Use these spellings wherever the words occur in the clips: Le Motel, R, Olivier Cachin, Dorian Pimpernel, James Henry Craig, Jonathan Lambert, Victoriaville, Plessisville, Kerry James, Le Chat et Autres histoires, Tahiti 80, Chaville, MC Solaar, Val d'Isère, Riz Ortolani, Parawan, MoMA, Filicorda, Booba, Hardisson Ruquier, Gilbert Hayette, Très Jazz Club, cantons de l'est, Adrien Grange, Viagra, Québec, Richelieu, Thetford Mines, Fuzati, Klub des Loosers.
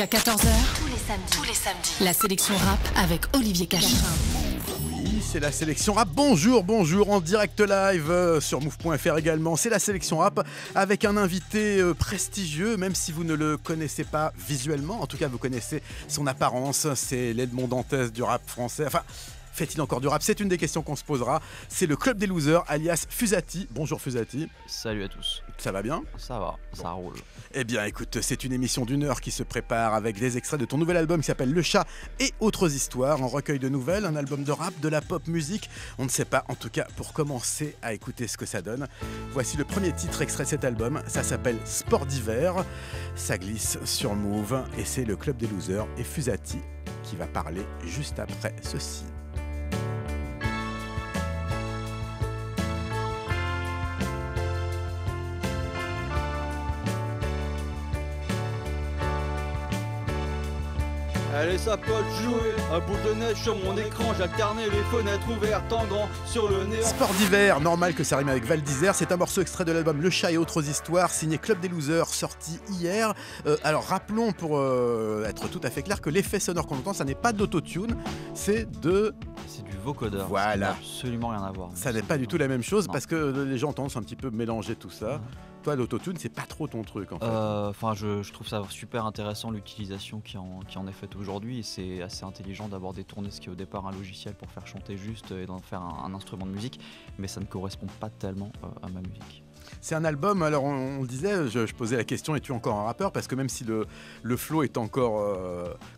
Jusqu'à 14h, tous les samedis, la sélection rap avec Olivier Cachin. Oui, c'est la sélection rap. Bonjour, en direct live sur Mouv.fr également. C'est la sélection rap avec un invité prestigieux, même si vous ne le connaissez pas visuellement. En tout cas, vous connaissez son apparence. C'est l'Edmond Dantès du rap français. Enfin, fait-il encore du rap? C'est une des questions qu'on se posera. C'est le Klub des Loosers, alias Fuzati. Bonjour Fuzati. Salut à tous. Ça va bien? Ça va, bon. Ça roule. Eh bien écoute, c'est une émission d'1 heure qui se prépare avec des extraits de ton nouvel album qui s'appelle Le Chat et Autres histoires, un recueil de nouvelles, un album de rap, de la pop musique. On ne sait pas, en tout cas pour commencer à écouter ce que ça donne. Voici le premier titre extrait de cet album, ça s'appelle Sport d'hiver. Ça glisse sur Mouv et c'est le Klub des Loosers et Fuzati qui va parler juste après ceci. Allez ça pote jouer, un bout de neige sur mon écran, j'alternais les fenêtres ouvertes en grand sur le néant. Sport d'hiver, normal que ça rime avec Val d'Isère, c'est un morceau extrait de l'album Le Chat et Autres histoires, signé Klub des Loosers, sorti hier. Alors rappelons pour être tout à fait clair que l'effet sonore qu'on entend, ça n'est pas d'autotune, c'est de... C'est du vocodeur, voilà. Ça n'a absolument rien à voir. Ça n'est pas du tout la même chose, non. Parce que les gens tendent un petit peu mélanger tout ça. Ouais. Toi, l'autotune, c'est pas trop ton truc en fait. Enfin, je trouve ça super intéressant l'utilisation qui en est faite aujourd'hui. Et c'est assez intelligent d'avoir détourné ce qui est au départ un logiciel pour faire chanter juste et d'en faire un instrument de musique. Mais ça ne correspond pas tellement à ma musique. C'est un album, alors on le disait, je posais la question, es-tu encore un rappeur? Parce que même si le flow est encore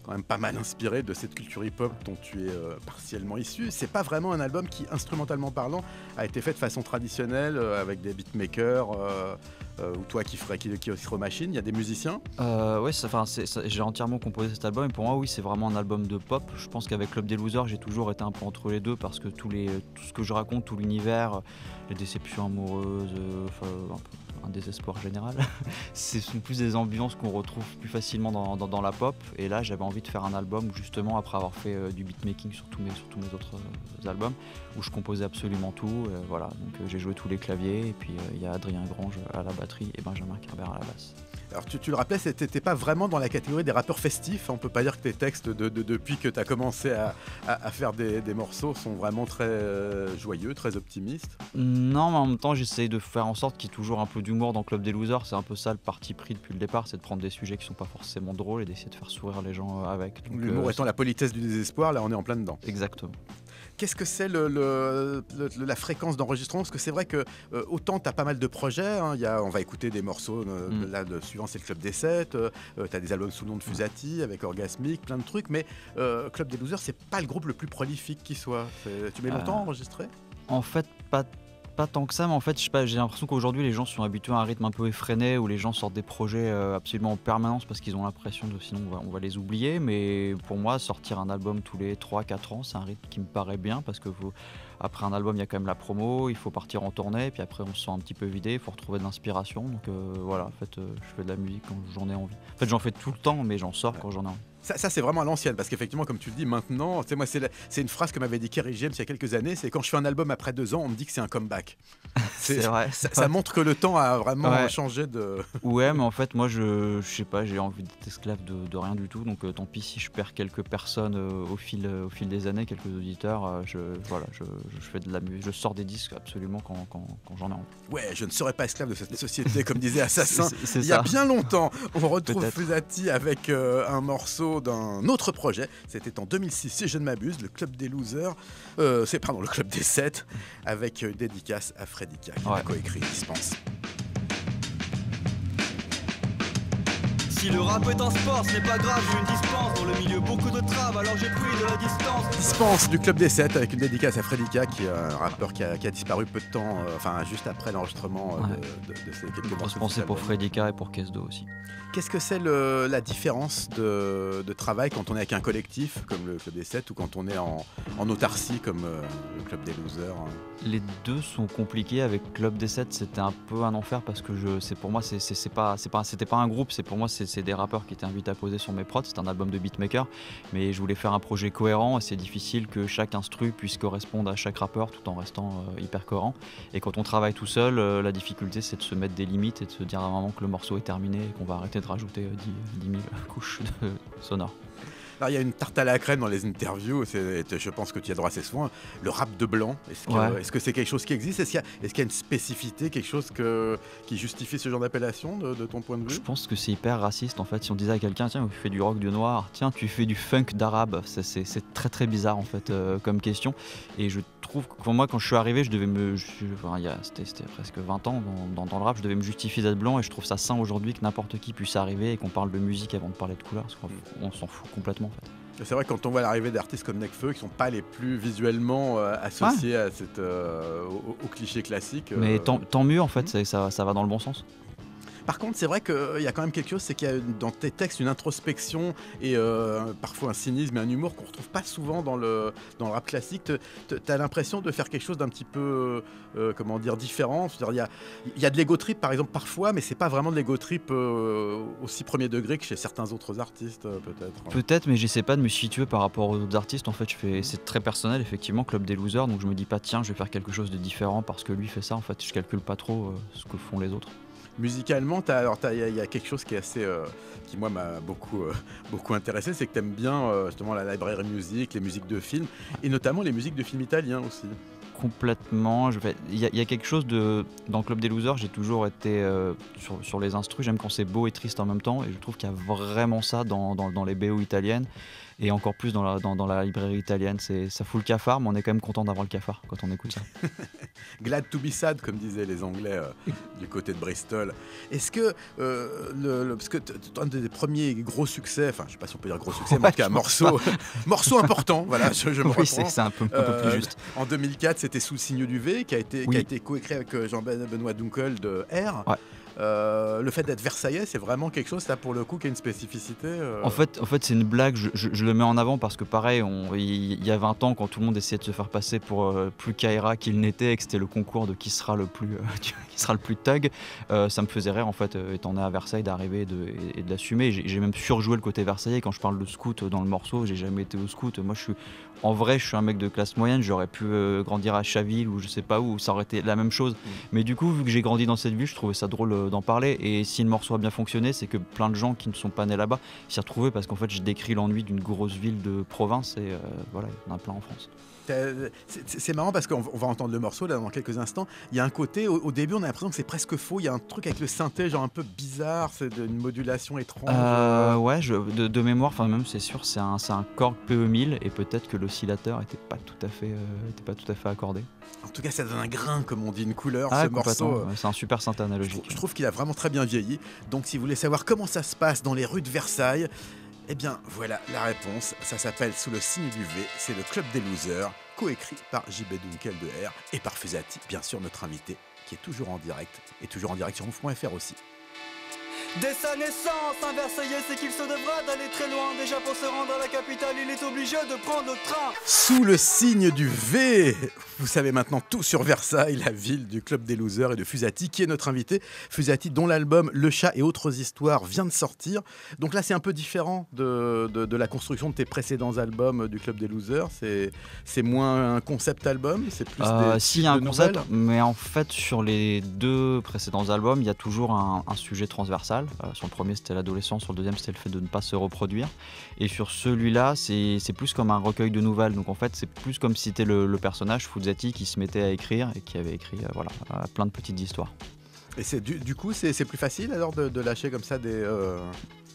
quand même pas mal inspiré de cette culture hip-hop dont tu es partiellement issu, c'est pas vraiment un album qui, instrumentalement parlant, a été fait de façon traditionnelle, avec des beatmakers, ou toi qui ferais qui aux machines, il y a des musiciens. Oui, j'ai entièrement composé cet album et pour moi, oui, c'est vraiment un album de pop. Je pense qu'avec Klub des Loosers, j'ai toujours été un peu entre les deux parce que tout ce que je raconte, tout l'univers, les déceptions amoureuses, un désespoir général, ce sont plus des ambiances qu'on retrouve plus facilement dans la pop. Et là, j'avais envie de faire un album justement après avoir fait du beatmaking sur tous mes autres albums où je composais absolument tout. Voilà, donc j'ai joué tous les claviers et puis il y a Adrien Grange à la batterie et Benjamin Kerber à la basse. Alors tu le rappelais, t'étais pas vraiment dans la catégorie des rappeurs festifs, on peut pas dire que tes textes depuis que t'as commencé à faire des morceaux sont vraiment très joyeux, très optimistes. Non mais en même temps j'essaye de faire en sorte qu'il y ait toujours un peu d'humour dans Klub des Loosers, c'est un peu ça le parti pris depuis le départ, c'est de prendre des sujets qui sont pas forcément drôles et d'essayer de faire sourire les gens avec. L'humour étant la politesse du désespoir, là on est en plein dedans. Exactement. Qu'est-ce que c'est la fréquence d'enregistrement? Parce que c'est vrai que autant tu as pas mal de projets, hein, on va écouter des morceaux, là, suivant c'est le Klub des 7, tu as des albums sous le nom de Fuzati, avec Orgasmix, plein de trucs, mais Klub des Loosers, c'est pas le groupe le plus prolifique qui soit. Tu mets longtemps à enregistrer? En fait, pas tant que ça, mais en fait, je sais pas, j'ai l'impression qu'aujourd'hui les gens sont habitués à un rythme un peu effréné où les gens sortent des projets absolument en permanence parce qu'ils ont l'impression de sinon on va les oublier. Mais pour moi, sortir un album tous les 3-4 ans, c'est un rythme qui me paraît bien parce que après un album, il y a quand même la promo, il faut partir en tournée, puis après on se sent un petit peu vidé, il faut retrouver de l'inspiration. Donc voilà, en fait, je fais de la musique quand j'en ai envie. En fait, j'en fais tout le temps, mais j'en sors quand j'en ai envie. Ça c'est vraiment à l'ancienne, parce qu'effectivement, comme tu le dis maintenant, moi c'est une phrase que m'avait dit Kerry James il y a quelques années, c'est quand je fais un album après 2 ans, on me dit que c'est un comeback. C'est vrai. Ça montre que le temps a vraiment changé de... Ouais, mais en fait, moi, je sais pas, j'ai envie d'être esclave de rien du tout, donc tant pis si je perds quelques personnes au fil des années, quelques auditeurs, je fais de la musique, je sors des disques absolument quand j'en ai envie. Ouais, je ne serai pas esclave de cette société, comme disait Assassin, il y a bien longtemps. On retrouve Fuzati avec un morceau d'un autre projet, c'était en 2006 si je ne m'abuse, le Klub des Loosers, le Klub des 7 avec une dédicace à Frédica qui a coécrit, je pense. Si le rap est un sport, ce n'est pas grave, j'ai une dispense dans le milieu, beaucoup de trave, alors j'ai pris de la distance. Dispense du Klub des 7 avec une dédicace à Frédica qui est un rappeur qui a disparu peu de temps, enfin juste après l'enregistrement de ces quelques morceaux. Pensez pour Frédica et pour Kesdo aussi. Qu'est-ce que c'est la différence de travail quand on est avec un collectif comme le Klub des 7 ou quand on est en autarcie comme le Klub des Loosers? Les deux sont compliqués. Avec Klub des 7, c'était un peu un enfer parce que pour moi, c'était pas un groupe, c'est pour moi, c'est des rappeurs qui étaient invités à poser sur mes prods, c'est un album de beatmaker, mais je voulais faire un projet cohérent et c'est difficile que chaque instru puisse correspondre à chaque rappeur tout en restant hyper cohérent. Et quand on travaille tout seul, la difficulté c'est de se mettre des limites et de se dire à un moment que le morceau est terminé et qu'on va arrêter de rajouter 10 000 couches de sonores. Alors, il y a une tarte à la crème dans les interviews, je pense que tu y as droit assez souvent, le rap de blanc, est-ce que c'est quelque chose qui existe? Est-ce qu'il y a une spécificité, quelque chose qui justifie ce genre d'appellation de ton point de vue? Je pense que c'est hyper raciste en fait, si on disait à quelqu'un, tiens tu fais du rock de noir, tiens tu fais du funk d'arabe, c'est très très bizarre en fait comme question. Et je trouve que pour moi quand je suis arrivé, c'était presque 20 ans dans le rap, je devais me justifier d'être blanc et je trouve ça sain aujourd'hui que n'importe qui puisse arriver et qu'on parle de musique avant de parler de couleur, parce qu'on s'en fout complètement. C'est vrai, quand on voit l'arrivée d'artistes comme Nekfeu qui sont pas les plus visuellement associés à au cliché classique. Mais tant mieux en fait, ça va dans le bon sens. Par contre, c'est vrai qu'il y a quand même quelque chose, c'est qu'il y a dans tes textes une introspection et parfois un cynisme et un humour qu'on ne retrouve pas souvent dans le rap classique. Tu as l'impression de faire quelque chose d'un petit peu, comment dire, différent. C'est-à-dire, il y a de l'ego trip par exemple parfois, mais c'est pas vraiment de l'ego trip aussi premier degré que chez certains autres artistes peut-être. Peut-être, mais j'essaie pas de me situer par rapport aux autres artistes. En fait, c'est très personnel effectivement, Klub des Loosers, donc je me dis pas tiens, je vais faire quelque chose de différent parce que lui fait ça. En fait, je calcule pas trop ce que font les autres. Musicalement, il y a quelque chose qui est assez, qui moi m'a beaucoup intéressé, c'est que tu aimes bien justement la library music, les musiques de films, et notamment les musiques de films italiens aussi. Complètement. Il y a quelque chose dans le Klub des Loosers, j'ai toujours été sur les instrus, j'aime quand c'est beau et triste en même temps, et je trouve qu'il y a vraiment ça dans les BO italiennes, et encore plus dans la librairie italienne. Ça fout le cafard, mais on est quand même content d'avoir le cafard quand on écoute ça. Glad to be sad, comme disaient les Anglais du côté de Bristol. Est-ce que, parce que un des premiers gros succès, enfin je sais pas si on peut dire gros succès, mais en tout cas morceau important, voilà, je me reprends. Oui, c'est un peu plus juste. En 2004, c'était Sous le signe du V, qui a été coécrit avec Jean-Benoît Dunckel de R. Ouais. Le fait d'être Versaillais, c'est vraiment quelque chose là pour le coup qui a une spécificité En fait c'est une blague, je le mets en avant parce que pareil, il y a 20 ans quand tout le monde essayait de se faire passer pour plus Kaira qu'il n'était et que c'était le concours de qui sera le plus thug, ça me faisait rire en fait étant né à Versailles d'arriver et de l'assumer. J'ai même surjoué le côté Versaillais quand je parle de scout dans le morceau, j'ai jamais été au scout, moi je suis un mec de classe moyenne, j'aurais pu grandir à Chaville ou je sais pas où, ça aurait été la même chose, mais du coup vu que j'ai grandi dans cette ville, je trouvais ça drôle d'en parler. Et si le morceau a bien fonctionné, c'est que plein de gens qui ne sont pas nés là-bas s'y retrouvaient, parce qu'en fait je décris l'ennui d'une grosse ville de province, et voilà, il y en a plein en France. C'est marrant parce qu'on va entendre le morceau là dans quelques instants, il y a un côté, au début on a l'impression que c'est presque faux, il y a un truc avec le synthé genre un peu bizarre, c'est une modulation étrange. Ouais, de mémoire, enfin même c'est sûr, c'est un Korg PE 1000 et peut-être que l'oscillateur n'était pas tout à fait accordé. En tout cas ça donne un grain comme on dit, une couleur, ce morceau. C'est un super synthé analogique. Je trouve qu'il a vraiment très bien vieilli, donc si vous voulez savoir comment ça se passe dans les rues de Versailles, eh bien voilà la réponse, ça s'appelle Sous le signe du V, c'est le Klub des Loosers, coécrit par J.B. Dunckel de R et par Fuzati, bien sûr notre invité, qui est toujours en direct, et toujours en direct sur mouv.fr aussi. Dès sa naissance, un Versaillais sait qu'il se devra d'aller très loin. Déjà pour se rendre à la capitale, il est obligé de prendre le train. Sous le signe du V, vous savez maintenant tout sur Versailles, la ville du Klub des Loosers et de Fuzati, qui est notre invité. Fuzati, dont l'album Le Chat et autres histoires vient de sortir. Donc là, c'est un peu différent de la construction de tes précédents albums du Klub des Loosers. C'est moins un concept album, c'est plus des. Si, il y a un concept, mais en fait, sur les deux précédents albums, il y a toujours un sujet transversal. Sur le premier c'était l'adolescence, sur le deuxième c'était le fait de ne pas se reproduire, et sur celui-là c'est plus comme un recueil de nouvelles, donc en fait c'est plus comme si c'était le personnage Fuzati qui se mettait à écrire et qui avait écrit voilà, plein de petites histoires. Et c'est du coup c'est plus facile alors de lâcher comme ça des...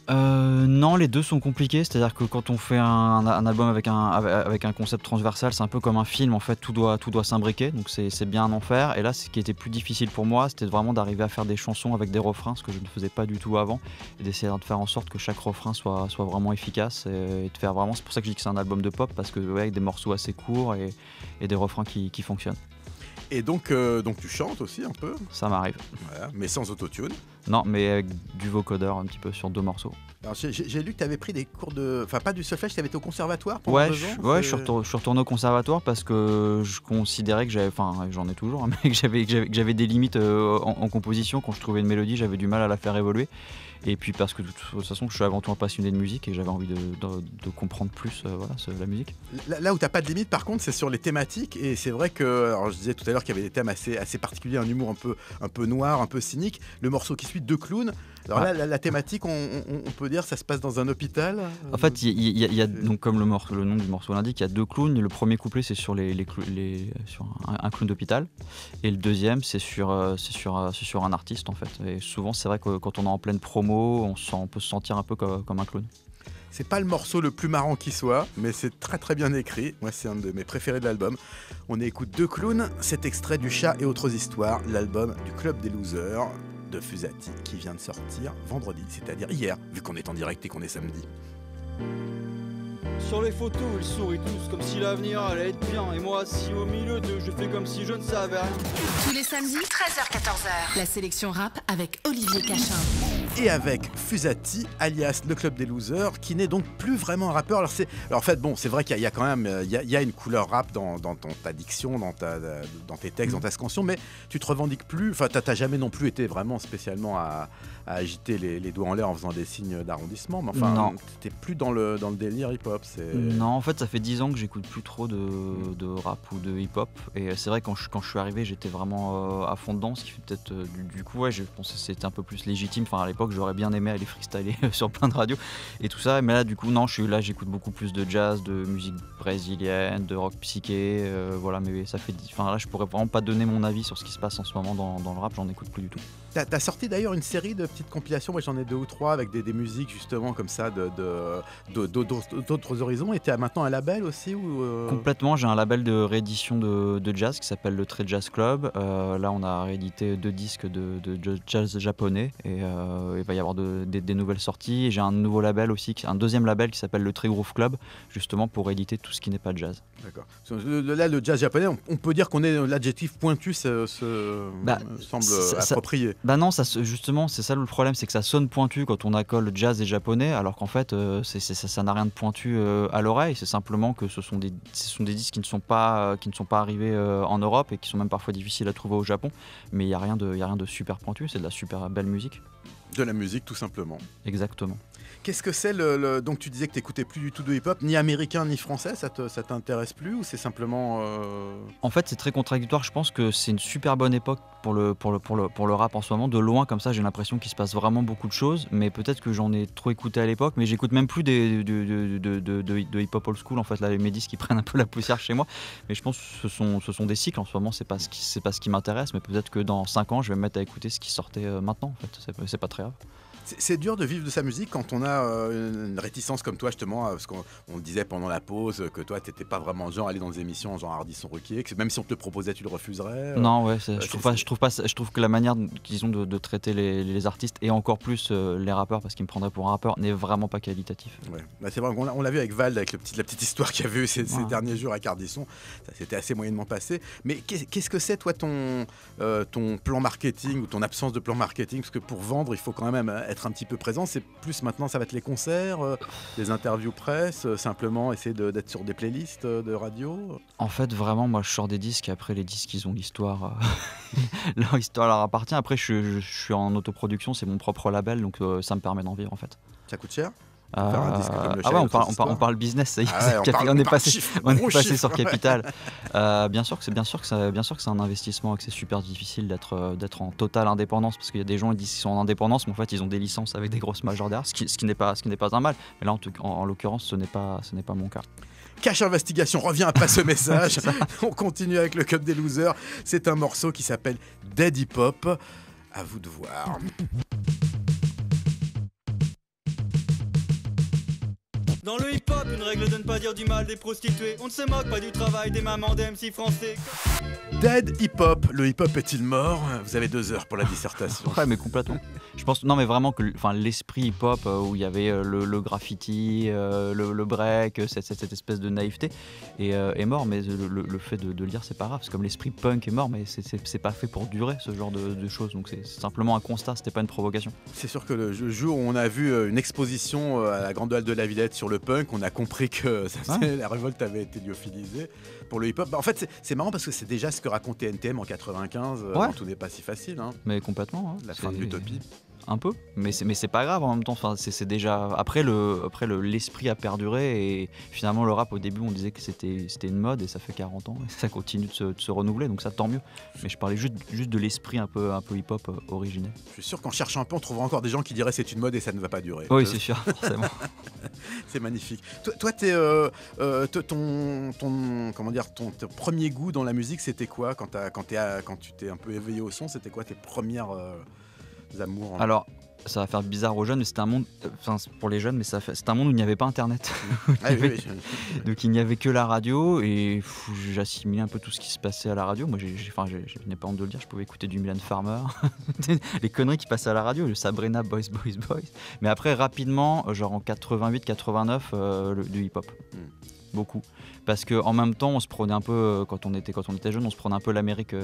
Non, les deux sont compliqués, c'est-à-dire que quand on fait un album avec un concept transversal, c'est un peu comme un film, en fait, tout doit s'imbriquer, donc c'est bien un enfer. Et là, ce qui était plus difficile pour moi, c'était vraiment d'arriver à faire des chansons avec des refrains, ce que je ne faisais pas du tout avant, et d'essayer de faire en sorte que chaque refrain soit vraiment efficace, et de faire vraiment, c'est pour ça que je dis que c'est un album de pop, parce que ouais, avec des morceaux assez courts et des refrains qui fonctionnent. Et donc tu chantes aussi un peu? Ça m'arrive. Voilà, mais sans autotune? Non, mais avec du vocodeur un petit peu sur deux morceaux. J'ai lu que tu avais pris des cours de... Enfin, pas du solfège, tu avais été au conservatoire pendant 2 ans? Ouais, je suis retourné au conservatoire parce que je considérais que j'avais... Enfin, j'en ai toujours, hein, mais que j'avais des limites en composition. Quand je trouvais une mélodie, j'avais du mal à la faire évoluer. Et puis parce que de toute façon, je suis avant tout un passionné de musique et j'avais envie de comprendre plus voilà, la musique. Là où t'as pas de limite, par contre, c'est sur les thématiques. Et c'est vrai que, alors je disais tout à l'heure qu'il y avait des thèmes assez particuliers, un humour un peu noir, un peu cynique. Le morceau qui suit, Deux clowns. Alors là, la thématique, on peut dire, ça se passe dans un hôpital. En fait, il y a donc comme le nom du morceau l'indique, il y a deux clowns. Le premier couplet, c'est sur sur un clown d'hôpital, et le deuxième, c'est sur un artiste en fait. Et souvent, c'est vrai que quand on est en pleine promo, on peut se sentir un peu comme un clown. C'est pas le morceau le plus marrant qui soit, mais c'est très très bien écrit. Moi, c'est un de mes préférés de l'album. On écoute Deux clowns, cet extrait du Chat et autres histoires, l'album du Klub des Loosers de Fuzati, qui vient de sortir vendredi, c'est-à-dire hier, vu qu'on est en direct et qu'on est samedi. Sur les photos, ils sourient tous comme si l'avenir allait être bien. Et moi, assis au milieu d'eux, je fais comme si je ne savais rien. Tous les samedis, 13h-14h, la sélection rap avec Olivier Cachin. Et avec Fuzati, alias le Klub des Loosers, qui n'est donc plus vraiment un rappeur. Alors en fait, bon, c'est vrai qu'il y a quand même il y a une couleur rap dans ta diction, dans tes textes, dans ta scansion, mais tu te revendiques plus. Enfin, t'as jamais non plus été vraiment spécialement à agiter les doigts en l'air en faisant des signes d'arrondissement. Mais enfin, t'es plus dans le délire hip-hop. Non, en fait, ça fait 10 ans que j'écoute plus trop de rap ou de hip-hop. Et c'est vrai, quand je suis arrivé, j'étais vraiment à fond dedans, ce qui fait peut-être du coup, ouais, je pensais que c'était un peu plus légitime. Enfin, à l'époque, j'aurais bien aimé aller freestyler sur plein de radios et tout ça, mais là du coup non, je suis là, j'écoute beaucoup plus de jazz, de musique brésilienne, de rock psyché, voilà, mais ça fait, enfin là je pourrais vraiment pas donner mon avis sur ce qui se passe en ce moment dans le rap, j'en écoute plus du tout. T'as sorti d'ailleurs une série de petites compilations, moi j'en ai 2 ou 3 avec des musiques justement comme ça d'autres horizons, et t'as maintenant un label aussi ou Complètement, j'ai un label de réédition de jazz qui s'appelle le Très Jazz Club, là on a réédité 2 disques de jazz japonais et il va y avoir des nouvelles sorties. J'ai un nouveau label aussi, un deuxième label qui s'appelle le Très Groove Club, justement pour éditer tout ce qui n'est pas de jazz. D'accord. Là, le jazz japonais, on peut dire qu'on est l'adjectif pointu, semble approprié. Bah non, justement, c'est ça le problème, c'est que ça sonne pointu quand on accole jazz et japonais, alors qu'en fait, ça n'a rien de pointu à l'oreille. C'est simplement que ce sont des disques qui ne sont pas arrivés en Europe et qui sont même parfois difficiles à trouver au Japon. Mais il n'y a rien de super pointu, c'est de la super belle musique. De la musique, tout simplement. Exactement. Qu'est-ce que c'est donc tu disais que tu n'écoutais plus du tout de hip-hop, ni américain ni français, ça t'intéresse plus ou c'est simplement... En fait c'est très contradictoire, je pense que c'est une super bonne époque pour le rap en ce moment, de loin comme ça j'ai l'impression qu'il se passe vraiment beaucoup de choses, mais peut-être que j'en ai trop écouté à l'époque, mais j'écoute même plus de hip-hop old school en fait, là les disques qui prennent un peu la poussière chez moi, mais je pense que ce sont des cycles en ce moment, c'est pas ce qui m'intéresse, mais peut-être que dans 5 ans je vais me mettre à écouter ce qui sortait maintenant, en fait, c'est pas très grave. C'est dur de vivre de sa musique quand on a une réticence comme toi justement, parce qu'on le disait pendant la pause que toi t'étais pas vraiment genre aller dans des émissions genre Hardisson Ruquier, que même si on te le proposait tu le refuserais. Non ouais, je trouve que la manière qu'ils ont de traiter les artistes et encore plus les rappeurs, parce qu'ils me prendraient pour un rappeur, n'est vraiment pas qualitatif. Ouais. Bah, c'est vrai qu'on l'a vu avec Vald, avec la petite histoire qu'il y avait eu ces derniers jours à Hardisson, ça s'était assez moyennement passé, mais qu'est-ce que c'est toi ton plan marketing ou ton absence de plan marketing, parce que pour vendre il faut quand même être un petit peu présent, c'est plus maintenant ça va être les concerts, les interviews presse, simplement essayer d'être sur des playlists de radio. En fait vraiment moi je sors des disques et après les disques ils ont l'histoire, leur histoire leur appartient, après je suis en autoproduction, c'est mon propre label donc ça me permet d'en vivre en fait. Ça coûte cher ? On parle business, ça y est, on est passé sur Capital. Bien sûr que c'est un investissement et que c'est super difficile d'être en totale indépendance, parce qu'il y a des gens qui disent qu'ils sont en indépendance, mais en fait ils ont des licences avec des grosses majors derrière, ce qui n'est pas un mal. Mais là en l'occurrence ce n'est pas mon cas. Cache Investigation revient après ce message. On continue avec le Klub des Loosers. C'est un morceau qui s'appelle Dead Hip Hop. À vous de voir. Dans le hip-hop, une règle de ne pas dire du mal des prostituées. On ne se moque pas du travail des mamans des MC français. Dead hip-hop, le hip-hop est-il mort? Vous avez 2 heures pour la dissertation. Ouais, mais complètement. Je pense, non, mais vraiment que l'esprit hip-hop où il y avait le graffiti, le break, cette espèce de naïveté est mort. Mais le fait de le dire, c'est pas grave. C'est comme l'esprit punk est mort, mais c'est pas fait pour durer ce genre de choses. Donc c'est simplement un constat, c'était pas une provocation. C'est sûr que le jour où on a vu une exposition à la Grande Halle de la Villette sur le punk, on a compris que la révolte avait été lyophilisée. Pour le hip-hop, bah en fait c'est marrant parce que c'est déjà ce que racontait NTM en 95, tout n'est pas si facile. Hein. Mais complètement. Hein. La fin de l'utopie. un peu, mais c'est pas grave en même temps. Enfin, c'est déjà après l'esprit a perduré et finalement le rap au début on disait que c'était une mode et ça fait 40 ans et ça continue de se renouveler, donc ça tant mieux. Mais je parlais juste de l'esprit un peu hip hop originel. Je suis sûr qu'en cherchant un peu on trouvera encore des gens qui diraient c'est une mode et ça ne va pas durer. Oui, c'est sûr, forcément. C'est magnifique. Toi t'es ton premier goût dans la musique c'était quoi quand tu t'es un peu éveillé au son, c'était quoi tes premières amours, hein. Alors, ça va faire bizarre aux jeunes, mais c'était un monde, enfin pour les jeunes, mais c'était un monde où il n'y avait pas Internet. Ah, oui. Donc il n'y avait que la radio et j'assimilais un peu tout ce qui se passait à la radio. Moi, je n'ai pas honte de le dire, je pouvais écouter du Milan Farmer, les conneries qui passaient à la radio, le Sabrina Boys. Mais après, rapidement, genre en 88-89, du hip-hop. Beaucoup. Parce qu'en même temps, on se prenait un peu, quand on était jeune, on se prenait un peu l'Amérique.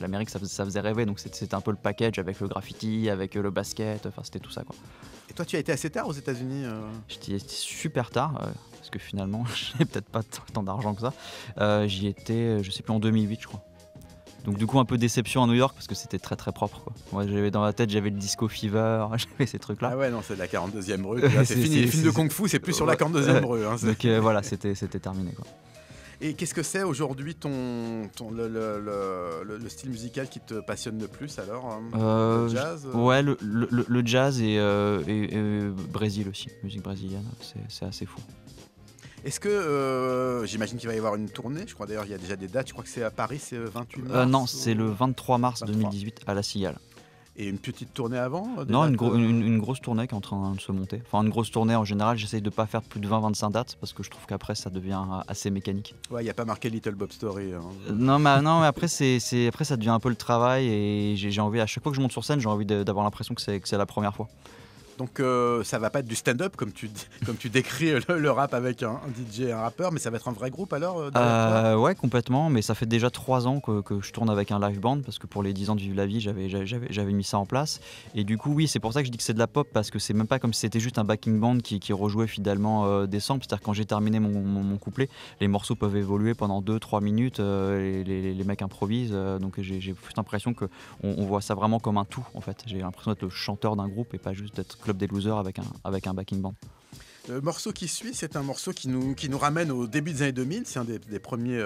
L'Amérique, ça faisait rêver. Donc c'était un peu le package avec le graffiti, avec le basket. Enfin, c'était tout ça, quoi. Et toi, tu as été assez tard aux États-Unis J'étais super tard, parce que finalement, j'ai peut-être pas tant d'argent que ça. J'y étais, je sais plus, en 2008, je crois. Donc du coup un peu déception à New York parce que c'était très propre, quoi. Moi j'avais dans la tête, j'avais le Disco Fever, j'avais ces trucs là. Ah ouais non, c'est de la 42e rue, c'est fini, les films de Kung Fu c'est plus sur la 42e rue. Hein, donc voilà, c'était terminé, quoi. Et qu'est-ce que c'est aujourd'hui le style musical qui te passionne le plus alors, le jazz Ouais, le jazz et Brésil aussi, musique brésilienne, c'est assez fou. Est-ce que, j'imagine qu'il va y avoir une tournée, je crois d'ailleurs il y a déjà des dates, je crois que c'est à Paris, c'est le 28 mars Non, c'est le 23 mars 2018 à La Cigale. Et une petite tournée avant Non, une grosse tournée qui est en train de se monter. Enfin, une grosse tournée en général, j'essaye de ne pas faire plus de 20-25 dates parce que je trouve qu'après ça devient assez mécanique. Ouais, il n'y a pas marqué Little Bob Story. Hein. Non, mais après, après ça devient un peu le travail et j'ai envie, à chaque fois que je monte sur scène, j'ai envie d'avoir l'impression que c'est la première fois. Donc ça va pas être du stand-up comme tu décris le rap avec un DJ et un rappeur, mais ça va être un vrai groupe alors Ouais, complètement, mais ça fait déjà 3 ans que je tourne avec un live band, parce que pour les 10 ans de Vive la Vie, j'avais mis ça en place. Et du coup, oui, c'est pour ça que je dis que c'est de la pop, parce que c'est même pas comme si c'était juste un backing band qui rejouait fidèlement des samples. C'est-à-dire quand j'ai terminé mon couplet, les morceaux peuvent évoluer pendant 2-3 minutes, les mecs improvisent, donc j'ai plus l'impression qu'on voit ça vraiment comme un tout, en fait. J'ai l'impression d'être le chanteur d'un groupe et pas juste d'être Klub des Loosers avec un backing band. Le morceau qui suit, c'est un morceau qui nous ramène au début des années 2000. C'est un des premiers...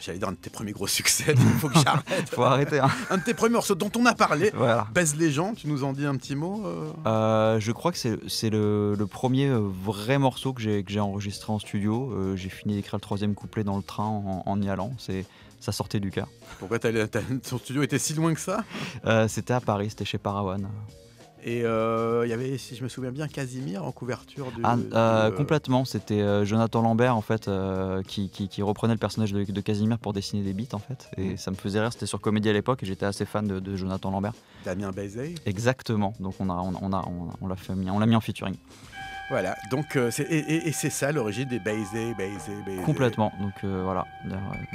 j'allais dire un de tes premiers gros succès, il faut que j'arrête. Faut arrêter. Hein. Un de tes premiers morceaux dont on a parlé, voilà. Baise les gens, tu nous en dis un petit mot Je crois que c'est le premier vrai morceau que j'ai enregistré en studio. J'ai fini d'écrire le 3e couplet dans le train en y allant. Ça sortait du cœur. Pourquoi ton studio était si loin que ça? C'était à Paris, c'était chez Parawan. Et il y avait, si je me souviens bien, Casimir en couverture du... Complètement, c'était Jonathan Lambert en fait, qui reprenait le personnage de Casimir pour dessiner des beats en fait. Et ça me faisait rire, c'était sur Comédie à l'époque et j'étais assez fan de Jonathan Lambert. Damien Bézé. Exactement, donc on l'a mis en featuring. Voilà, donc et c'est ça l'origine des Bézé. Complètement, donc voilà,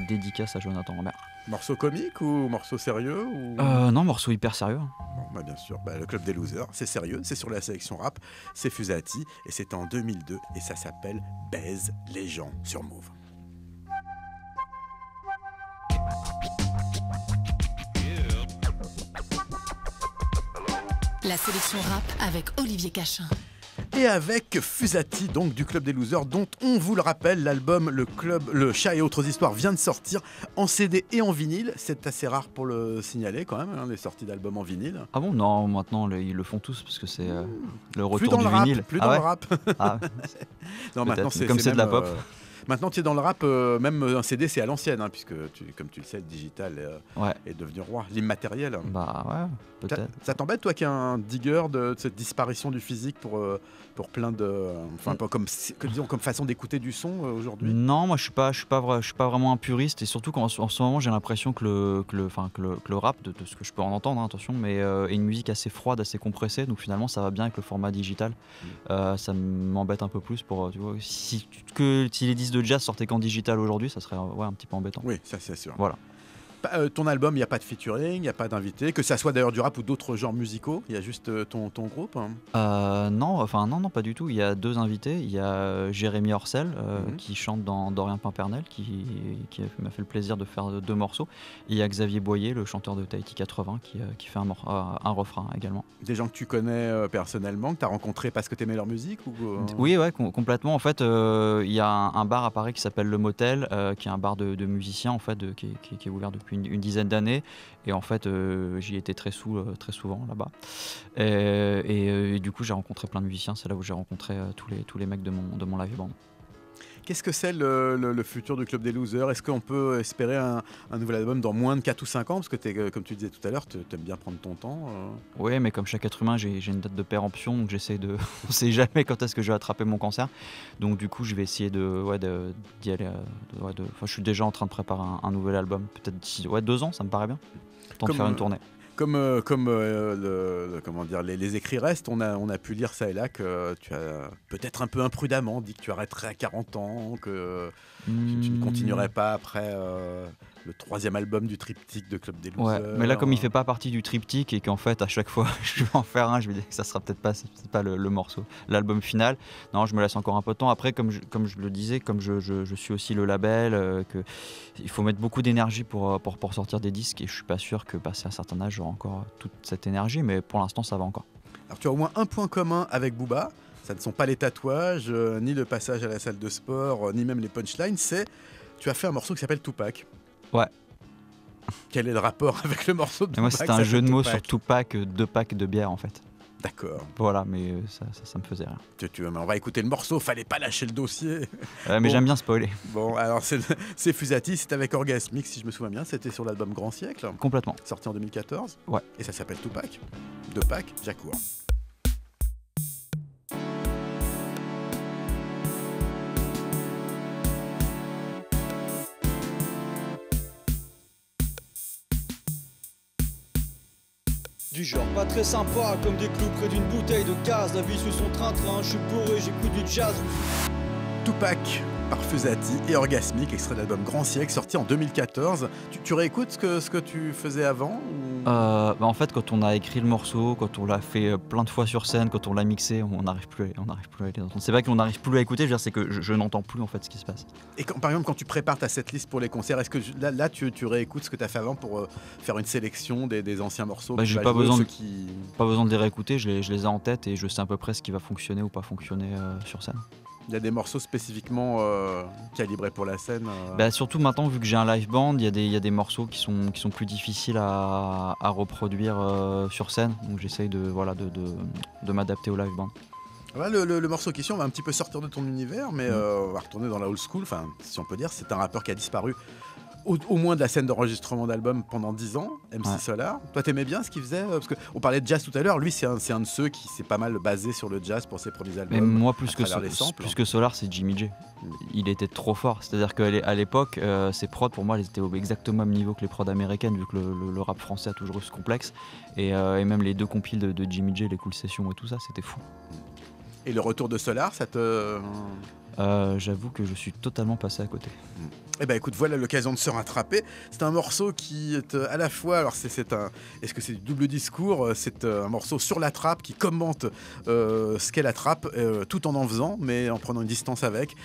dédicace à Jonathan Lambert. Morceau comique ou morceau sérieux ou... Non, morceau hyper sérieux. Bon, bah bien sûr, le Klub des Loosers, c'est sérieux, c'est sur la sélection rap, c'est Fuzati, et c'était en 2002, et ça s'appelle « Baise les gens » sur Mouv. La sélection rap avec Olivier Cachin. Et avec Fuzati, donc du Klub des Loosers, dont on vous le rappelle, l'album Le Chat et Autres histoires vient de sortir en CD et en vinyle. C'est assez rare pour le signaler quand même, hein, les sorties d'albums en vinyle. Ah bon? Non, maintenant ils le font tous parce que c'est le retour du vinyle. Plus dans le rap. Ah ouais. Non, maintenant c'est comme c'est de la pop. Maintenant, tu es dans le rap, même un CD, c'est à l'ancienne, hein, puisque, comme tu le sais, le digital est devenu roi, l'immatériel. Bah ouais, peut-être. Ça t'embête, toi, qui es un digger de cette disparition du physique pour plein de... Enfin, un peu comme façon d'écouter du son aujourd'hui? Non, moi, je suis pas vraiment un puriste, et surtout qu'en ce moment, j'ai l'impression que le rap, de ce que je peux en entendre, hein, attention, mais est une musique assez froide, assez compressée, donc finalement, ça va bien avec le format digital. Ça m'embête un peu plus pour, tu vois, si les disques de jazz sortait qu'en digital aujourd'hui, ça serait un petit peu embêtant. Oui, ça c'est sûr. Voilà. ton album, il n'y a pas de featuring, il n'y a pas d'invité, que ça soit d'ailleurs du rap ou d'autres genres musicaux, il y a juste ton groupe hein. Non, pas du tout. Il y a deux invités. Il y a Jérémy Orcel qui chante dans Dorian Pimpernel, qui m'a fait le plaisir de faire deux morceaux. Et il y a Xavier Boyer, le chanteur de Tahiti 80, qui fait un refrain également. Des gens que tu connais personnellement, que tu as rencontrés parce que tu aimais leur musique ou... Oui, ouais, complètement. En fait, il y a un bar à Paris qui s'appelle Le Motel, qui est un bar de musiciens en fait, qui est ouvert depuis une dizaine d'années. Et en fait, j'y étais très souvent là-bas. Et du coup, j'ai rencontré plein de musiciens. C'est là où j'ai rencontré tous les mecs de mon live band. Qu'est-ce que c'est le futur du Klub des Loosers? Est-ce qu'on peut espérer un nouvel album dans moins de 4 ou 5 ans? Parce que comme tu disais tout à l'heure, tu aimes bien prendre ton temps. Oui, mais comme chaque être humain, j'ai une date de péremption, donc j'essaie de... On ne sait jamais quand est-ce que je vais attraper mon cancer. Donc du coup, je vais essayer d'y aller... je suis déjà en train de préparer un nouvel album. Peut-être d'ici 2 ans, ça me paraît bien. Tant de faire une tournée. Comme les écrits restent, on a pu lire ça et là que tu as peut-être un peu imprudemment dit que tu arrêterais à 40 ans, que tu ne continuerais pas après le 3e album du triptyque de Klub des Loosers. Ouais, mais là, comme il ne fait pas partie du triptyque et qu'en fait, à chaque fois, je vais en faire un, je vais dire que ça ne sera peut-être pas le morceau, l'album final. Non, je me laisse encore un peu de temps. Après, comme je le disais, comme je suis aussi le label, il faut mettre beaucoup d'énergie pour sortir des disques et je ne suis pas sûr que passer un certain âge, j'aurai encore toute cette énergie, mais pour l'instant, ça va encore. Alors, tu as au moins un point commun avec Booba. Ça ne sont pas les tatouages, ni le passage à la salle de sport, ni même les punchlines. C'est, tu as fait un morceau qui s'appelle Tupac. Ouais. Quel est le rapport avec le morceau de Tupac? Moi, c'est un jeu de mots sur Tupac, 2 packs de bière en fait. D'accord. Voilà, mais ça me faisait rien. On va écouter le morceau, fallait pas lâcher le dossier. Mais bon, j'aime bien spoiler. Bon, alors c'est Fuzati, c'est avec Orgasmix, si je me souviens bien, c'était sur l'album Grand Siècle. Complètement. Sorti en 2014. Ouais. Et ça s'appelle Tupac. 2 packs, j'accours. Du genre pas très sympa, comme des clous près d'une bouteille de gaz. La vie sous son train-train, je suis bourré, j'écoute du jazz. Tupac par Fuzati et Orgasmic, extrait de l'album Grand Siècle, sorti en 2014. Tu réécoutes ce que tu faisais avant ou... en fait, quand on a écrit le morceau, quand on l'a fait plein de fois sur scène, quand on l'a mixé, on n'arrive plus à les entendre. C'est pas qu'on n'arrive plus à écouter, c'est que je n'entends plus en fait ce qui se passe. Et quand, par exemple, quand tu prépares ta setlist pour les concerts, est-ce que là tu réécoutes ce que tu as fait avant pour faire une sélection des anciens morceaux? J'ai pas besoin de les réécouter, je les ai en tête et je sais à peu près ce qui va fonctionner ou pas fonctionner sur scène. Il y a des morceaux spécifiquement calibrés pour la scène surtout maintenant, vu que j'ai un live band, il y a des morceaux qui sont plus difficiles à reproduire sur scène. Donc j'essaye de m'adapter au live band. Voilà, le morceau qui suit, on va un petit peu sortir de ton univers, mais on va retourner dans la old school, si on peut dire. C'est un rappeur qui a disparu au moins de la scène d'enregistrement d'album pendant 10 ans, MC Solaar. Toi, t'aimais bien ce qu'il faisait? Parce qu'on parlait de jazz tout à l'heure. Lui, c'est un de ceux qui s'est pas mal basé sur le jazz pour ses premiers albums. Mais moi, plus que Solaar, c'est Jimmy J. Il était trop fort. C'est-à-dire qu'à l'époque, ses prods, pour moi, elles étaient au exactement même niveau que les prods américaines, vu que le rap français a toujours eu ce complexe. Et même les 2 compiles de Jimmy J, les Cool Sessions et tout ça, c'était fou. Et le retour de Solaar, ça te... J'avoue que je suis totalement passé à côté. Eh ben écoute, voilà l'occasion de se rattraper. C'est un morceau qui est à la fois, alors est-ce que c'est du double discours? C'est un morceau sur la trappe qui commente ce qu'est la trappe, tout en faisant, mais en prenant une distance avec.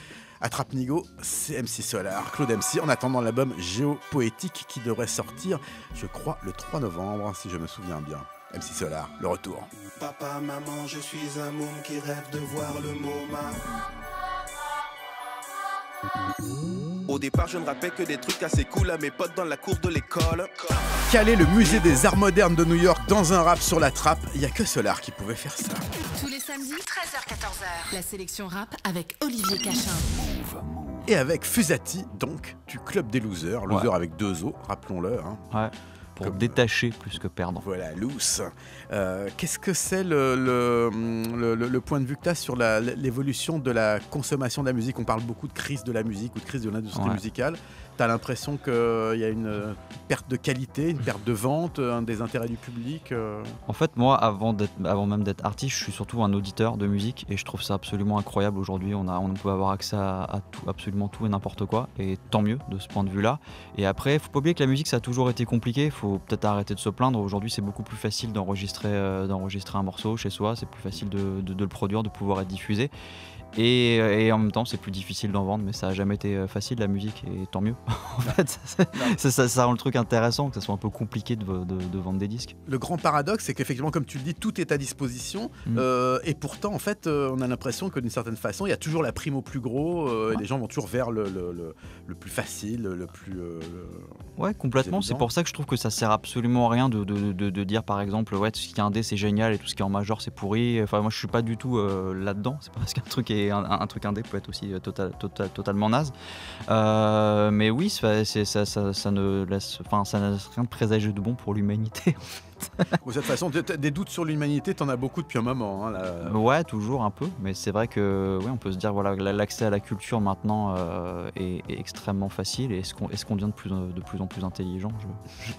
Attrape Nigo, c'est MC Solaar, Claude MC, en attendant l'album Géopoétique qui devrait sortir, je crois, le 3 novembre, si je me souviens bien. MC Solaar, le retour. Papa, maman, je suis un môme qui rêve de voir le MoMA. Au départ, je ne rappelle que des trucs assez cool à mes potes dans la cour de l'école. Caler le musée des arts modernes de New York dans un rap sur la trappe, il n'y a que Solaar qui pouvait faire ça. Tous les samedis, 13h-14h, la sélection rap avec Olivier Cachin. Et avec Fuzati, donc, du Klub des Loosers, loser avec 2 O, rappelons-le. Hein. Ouais. pour comme détacher plus que perdre. Voilà, loose. Qu'est-ce que c'est le point de vue que tu as sur l'évolution de la consommation de la musique? On parle beaucoup de crise de la musique ou de crise de l'industrie musicale. Tu as l'impression qu'il y a une perte de qualité, une perte de vente, un désintérêt du public? En fait, moi, avant même d'être artiste, je suis surtout un auditeur de musique et je trouve ça absolument incroyable. Aujourd'hui, on peut avoir accès à tout, absolument tout et n'importe quoi, et tant mieux de ce point de vue-là. Et après, il ne faut pas oublier que la musique, ça a toujours été compliqué. Il faut peut-être arrêter de se plaindre. Aujourd'hui, c'est beaucoup plus facile d'enregistrer un morceau chez soi. C'est plus facile de le produire, de pouvoir être diffusé. Et en même temps, c'est plus difficile d'en vendre, mais ça n'a jamais été facile, la musique, et tant mieux. En fait, ça rend le truc intéressant, que ça soit un peu compliqué de vendre des disques. Le grand paradoxe, c'est qu'effectivement, comme tu le dis, tout est à disposition, et pourtant, en fait, on a l'impression que d'une certaine façon, il y a toujours la prime au plus gros, et les gens vont toujours vers le plus facile, le plus... ouais, complètement, c'est pour ça que je trouve que ça sert absolument à rien de dire, par exemple, ouais, tout ce qui est indé, c'est génial, et tout ce qui est en major, c'est pourri. Enfin, moi, je ne suis pas du tout là-dedans, c'est parce qu'un truc est... Un truc indé peut être aussi totalement naze, mais oui, ça ne laisse rien de présager de bon pour l'humanité. De cette façon, des doutes sur l'humanité, t'en as beaucoup depuis un moment. Hein, là. Ouais, toujours un peu, mais c'est vrai que oui, on peut se dire voilà, l'accès à la culture maintenant est extrêmement facile, et est-ce qu'on devient de plus en plus intelligent?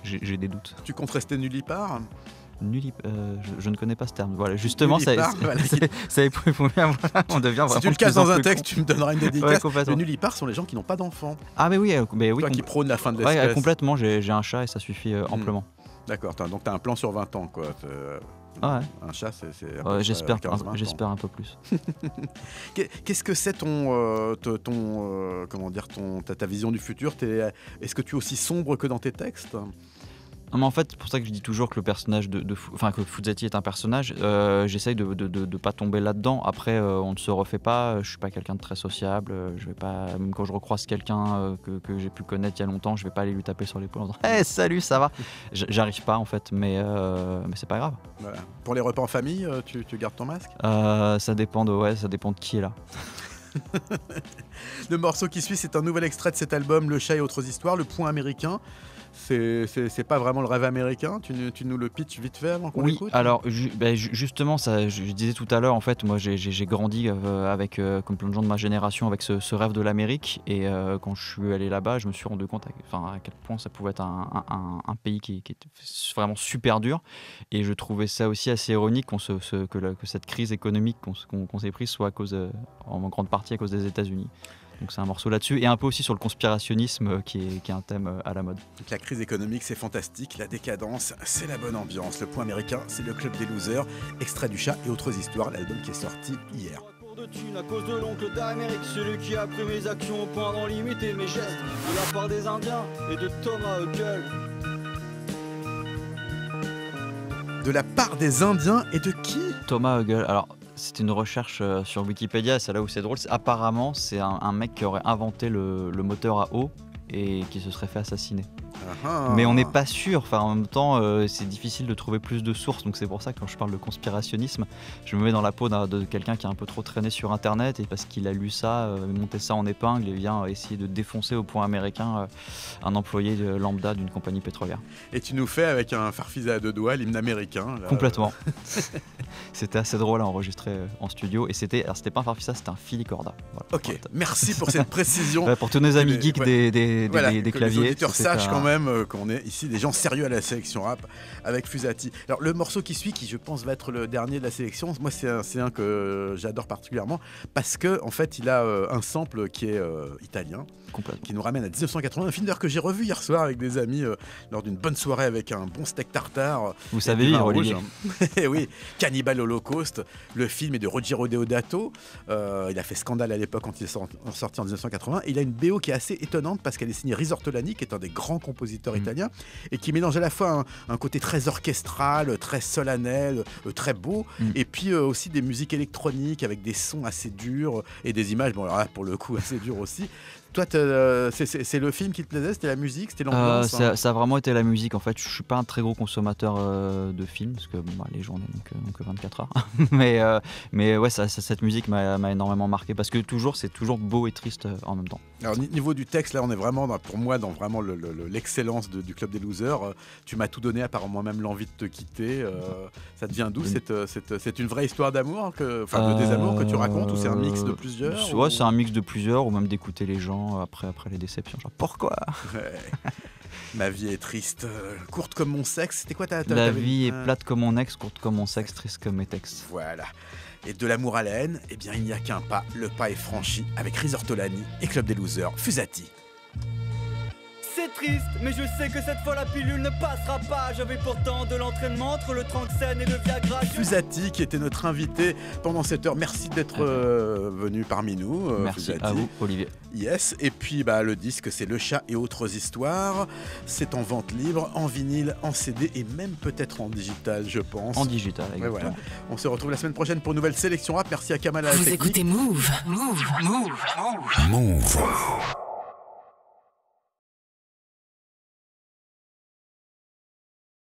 J'ai des doutes. Tu comptes rester nullipare? Je ne connais pas ce terme. Voilà, justement, ça est plus bien. On devient vraiment. Si tu le casses dans un texte, tu me donneras une dédicace. Les nullipares sont les gens qui n'ont pas d'enfants. Ah, mais oui. Toi qui prône la fin de l'espèce. Ouais, complètement. J'ai un chat et ça suffit amplement. D'accord. Donc tu as un plan sur 20 ans, quoi. Ah ouais. Un chat, c'est... J'espère un peu plus. Qu'est-ce que c'est ta vision du futur? Est-ce que tu es aussi sombre que dans tes textes? Non, mais en fait, c'est pour ça que je dis toujours que le personnage que Fuzati est un personnage. J'essaye de pas tomber là-dedans. Après, on ne se refait pas. Je suis pas quelqu'un de très sociable. Je vais pas, même quand je recroise quelqu'un que j'ai pu connaître il y a longtemps, je vais pas aller lui taper sur l'épaule en disant hey, salut, ça va. J'arrive pas en fait, mais c'est pas grave. Voilà. Pour les repas en famille, tu gardes ton masque? Ça dépend de qui est là. Le morceau qui suit, c'est un nouvel extrait de cet album, Le Chat et Autres histoires, le point américain. C'est pas vraiment le rêve américain. Tu nous le pitches vite fait avant qu'on l'écoute. Alors justement, ça, je disais tout à l'heure, en fait, moi j'ai grandi avec, comme plein de gens de ma génération, avec ce rêve de l'Amérique. Et quand je suis allé là-bas, je me suis rendu compte à quel point ça pouvait être un pays qui était vraiment super dur. Et je trouvais ça aussi assez ironique que cette crise économique qu'on s'est prise soit en grande partie à cause des États-Unis. Donc c'est un morceau là-dessus, et un peu aussi sur le conspirationnisme qui est un thème à la mode. Donc la crise économique, c'est fantastique, la décadence, c'est la bonne ambiance. Le point américain, c'est le Klub des Loosers, extrait du Chat et Autres histoires, l'album qui est sorti hier. De thunes à cause de l'oncle d'Amérique, celui qui a pris mes actions au point d'en limiter mes gestes, de la part des Indiens et de Thomas Huckel. De la part des Indiens et de qui? Thomas Huckel, alors... C'était une recherche sur Wikipédia, c'est là où c'est drôle. Apparemment, c'est un mec qui aurait inventé le moteur à eau et qui se serait fait assassiner. Mais on n'est pas sûr. Enfin, en même temps, c'est difficile de trouver plus de sources. Donc c'est pour ça que quand je parle de conspirationnisme, je me mets dans la peau de quelqu'un qui a un peu trop traîné sur Internet, et parce qu'il a lu ça, monté ça en épingle, et vient essayer de défoncer au point américain un employé lambda d'une compagnie pétrolière. Et tu nous fais avec un farfisa à deux doigts l'hymne américain. Là. Complètement. C'était assez drôle à enregistrer en studio, et c'était pas un farfisa, c'était un Filicorda. Voilà. Ok. Merci pour cette précision. Pour tous nos amis geeks des claviers. Les auditeurs sachent quand même qu'on est ici des gens sérieux à la sélection rap avec Fuzati. Alors le morceau qui suit, qui je pense va être le dernier de la sélection, moi c'est un que j'adore particulièrement parce que en fait il a un sample qui est italien, qui nous ramène à 1980, un film d'ailleurs que j'ai revu hier soir avec des amis lors d'une bonne soirée avec un bon steak tartare. Vous savez vivre, Olivier. Et oui, Cannibal Holocaust, le film est de Roger Deodato. Il a fait scandale à l'époque quand il est sorti en 1980, et il a une BO qui est assez étonnante parce qu'elle est signée Riz Ortolani, qui est un des grands compositeur italien, et qui mélange à la fois un côté très orchestral, très solennel, très beau, et puis aussi des musiques électroniques avec des sons assez durs et des images, bon alors là pour le coup assez dures aussi. Toi, c'est le film qui te plaisait, c'était la musique, c'était l'ambiance hein. Ça a vraiment été la musique en fait. Je suis pas un très gros consommateur de films parce que bon, bah, les journées donc 24 heures. mais ouais, cette musique m'a énormément marqué parce que toujours c'est toujours beau et triste en même temps. Alors niveau du texte là, on est vraiment pour moi dans vraiment l'excellence l'excellence du Klub des Loosers. Tu m'as tout donné, à part moi-même l'envie de te quitter. Ça devient d'où c'est une vraie histoire d'amour, enfin de désamour que tu racontes, ou c'est un mix de plusieurs? Soit c'est un mix de plusieurs, ou même d'écouter les gens après les déceptions. Genre pourquoi? Ouais. Ma vie est triste, courte comme mon sexe. C'était quoi ta... La vie est plate comme mon ex, courte comme mon sexe, triste comme mes textes. Voilà. Et de l'amour à la haine, eh bien il n'y a qu'un pas. Le pas est franchi avec Riz Ortolani et Klub des Loosers, Fuzati. C'est triste, mais je sais que cette fois la pilule ne passera pas. J'avais pourtant de l'entraînement entre le Tranxène et le Viagra. Fuzati qui était notre invité pendant cette heure. Merci d'être venu parmi nous. Merci Fuzati. À vous, Olivier. Yes, et puis bah, le disque c'est Le Chat et Autres histoires. C'est en vente libre, en vinyle, en CD et même peut-être en digital, je pense. En digital, exactement. Voilà. On se retrouve la semaine prochaine pour une nouvelle sélection rap. Merci à Kamal à la technique. Vous écoutez Mouv. Mouv. Mouv. Mouv.